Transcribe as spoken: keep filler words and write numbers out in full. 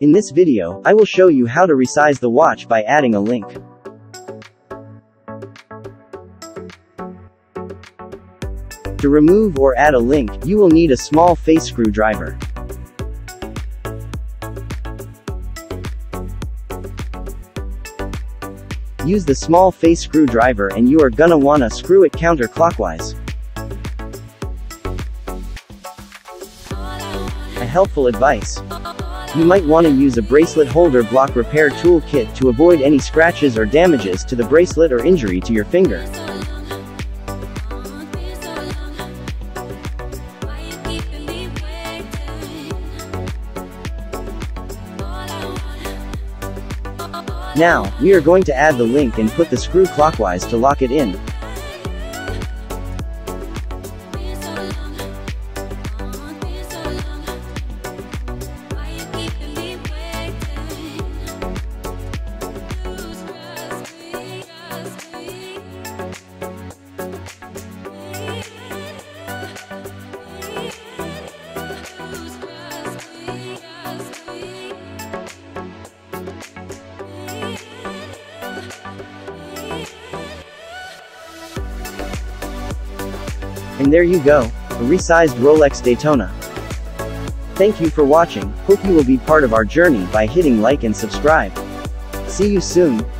In this video, I will show you how to resize the watch by adding a link. To remove or add a link, you will need a small face screwdriver. Use the small face screwdriver and you are gonna wanna screw it counterclockwise. A helpful advice. You might wanna use a bracelet holder block repair tool kit to avoid any scratches or damages to the bracelet or injury to your finger. Now, we are going to add the link and put the screw clockwise to lock it in. And there you go, a resized Rolex Daytona. Thank you for watching, hope you will be part of our journey by hitting like and subscribe. See you soon.